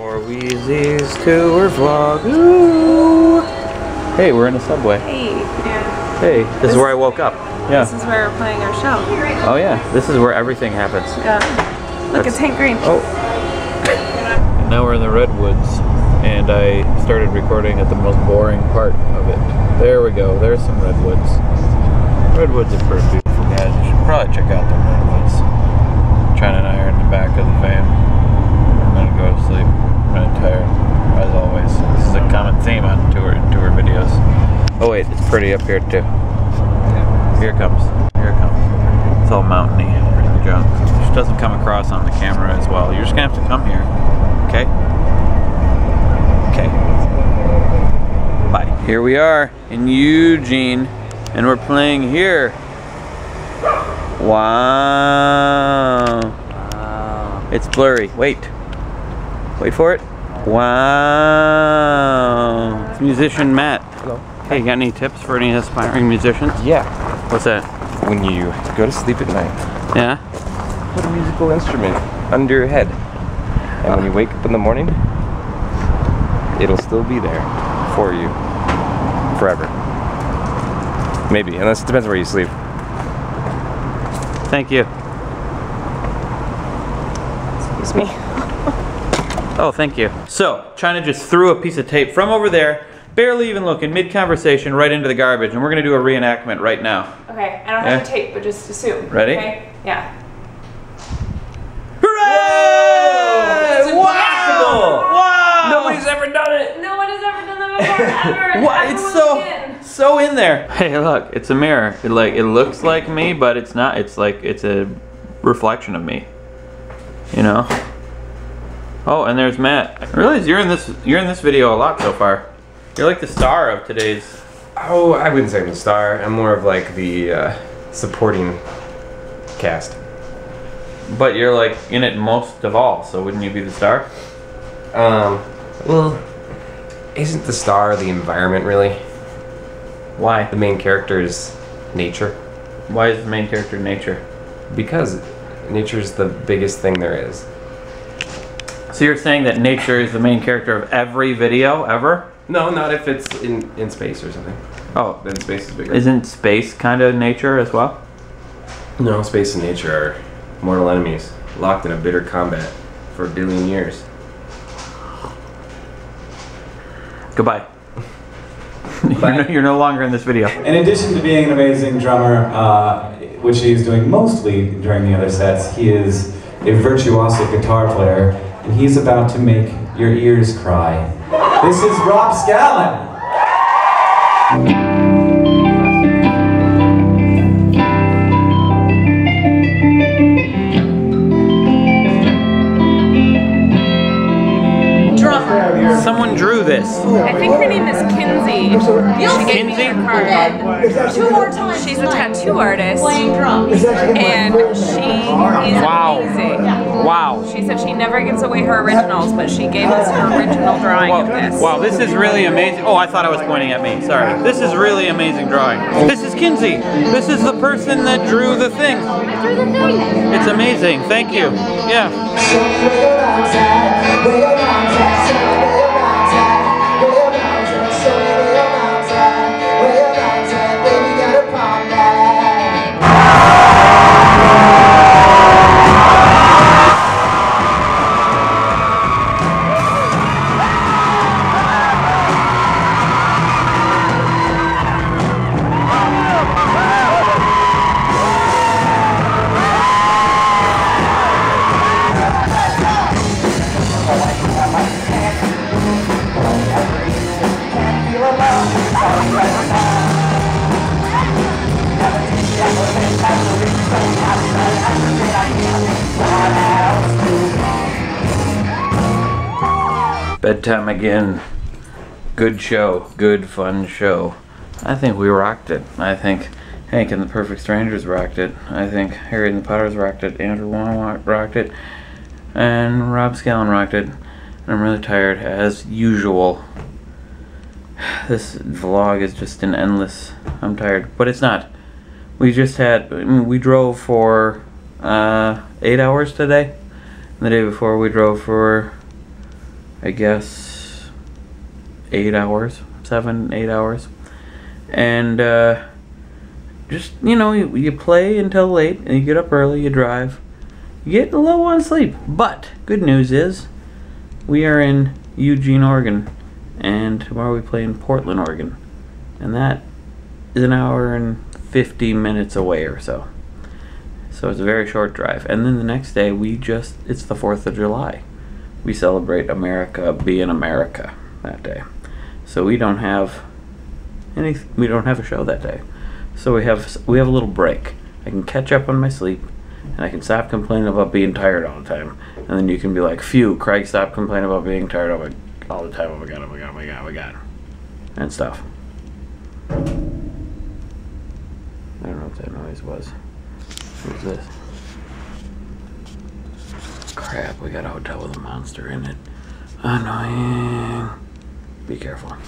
More Wheaties to our vlog. Ooh. Hey, we're in a subway. Hey. Yeah. Hey, this is where I woke up. Yeah. This is where we're playing our show. Oh yeah, this is where everything happens. Yeah. Look, it's Hank Green. Oh. And now we're in the Redwoods, and I started recording at the most boring part of it. There we go, there's some Redwoods. Redwoods are pretty beautiful, guys. You should probably check out the Redwoods. Trent and I are in the back of the van. Go to sleep. I'm really tired, as always. This is a common theme on tour videos. Oh wait, it's pretty up here too. Yeah. Here it comes. Here it comes. It's all mountainy and pretty drunk. It just doesn't come across on the camera as well. You're just gonna have to come here. Okay? Okay. Bye. Here we are in Eugene, and we're playing here. Wow. Wow. It's blurry. Wait. Wait for it. Wow. It's musician Matt. Hello. Hey, you got any tips for any aspiring musicians? Yeah. What's that? When you go to sleep at night. Yeah? Put a musical instrument under your head. And when you wake up in the morning, it'll still be there for you. Forever. Maybe, unless it depends where you sleep. Thank you. Excuse me. Oh, thank you. So, China just threw a piece of tape from over there, barely even looking, mid-conversation, right into the garbage, and we're gonna do a reenactment right now. Okay, I don't have the tape, but just assume. Ready? Okay? Yeah. Hooray! It's impossible! Wow! Nobody's ever done it! No one has ever done that before, ever! What? It's so in there! Hey, look, it's a mirror. It looks like me, but it's not. It's like, it's a reflection of me, you know? Oh, and there's Matt. I realize you're in this video a lot so far. You're like the star of today's. Oh, I wouldn't say I'm the star. I'm more of like the supporting cast. But you're like in it most of all, so wouldn't you be the star? Well, isn't the star the environment really? Why? The main character is nature. Why is the main character nature? Because nature's the biggest thing there is. So you're saying that nature is the main character of every video ever? No, not if it's in space or something. Oh, then space is bigger. Isn't space kind of nature as well? No, space and nature are mortal enemies, locked in a bitter combat for 1 billion years. Goodbye. You're no longer in this video. In addition to being an amazing drummer, which he's doing mostly during the other sets, he is a virtuosic guitar player. And he's about to make your ears cry. This is Rob Scallon. Drum. Someone drew this. I think her name is Kinsey. She gave me her card. 2 more times. She's a tattoo artist. Playing drums. And she is amazing. Yeah. Wow. She said she never gives away her originals, but she gave us her original drawing of this. Wow, this is really amazing. Oh, I thought I was pointing at me. Sorry. This is really amazing drawing. This is Kinsey. This is the person that drew the thing. I drew the thing. It's amazing. Thank you. Yeah. Bedtime again. Good show. Good fun show. I think we rocked it. I think Hank and the Perfect Strangers rocked it. I think Harry and the Potters rocked it. Andrew Wanwak rocked it. And Rob Scallon rocked it. And I'm really tired as usual. This vlog is just an endless. I'm tired. But it's not. We just had, I mean, we drove for 8 hours today. And the day before we drove for I guess, 8 hours, 7, 8 hours. And just, you know, you play until late, and you get up early, you drive, you get low on sleep. But good news is we are in Eugene, Oregon, and tomorrow we play in Portland, Oregon, and that is an hour and 50 minutes away or so. So it's a very short drive. And then the next day we just, it's the 4th of July. We celebrate America being America that day. So we don't have any, we don't have a show that day. So we have a little break. I can catch up on my sleep, and I can stop complaining about being tired all the time. And then you can be like, phew, Craig, stop complaining about being tired all the time. Oh my God, oh my God, oh my God, oh my God. And stuff. I don't know what that noise was. What's this? Crap, we got a hotel with a monster in it. Annoying. Be careful.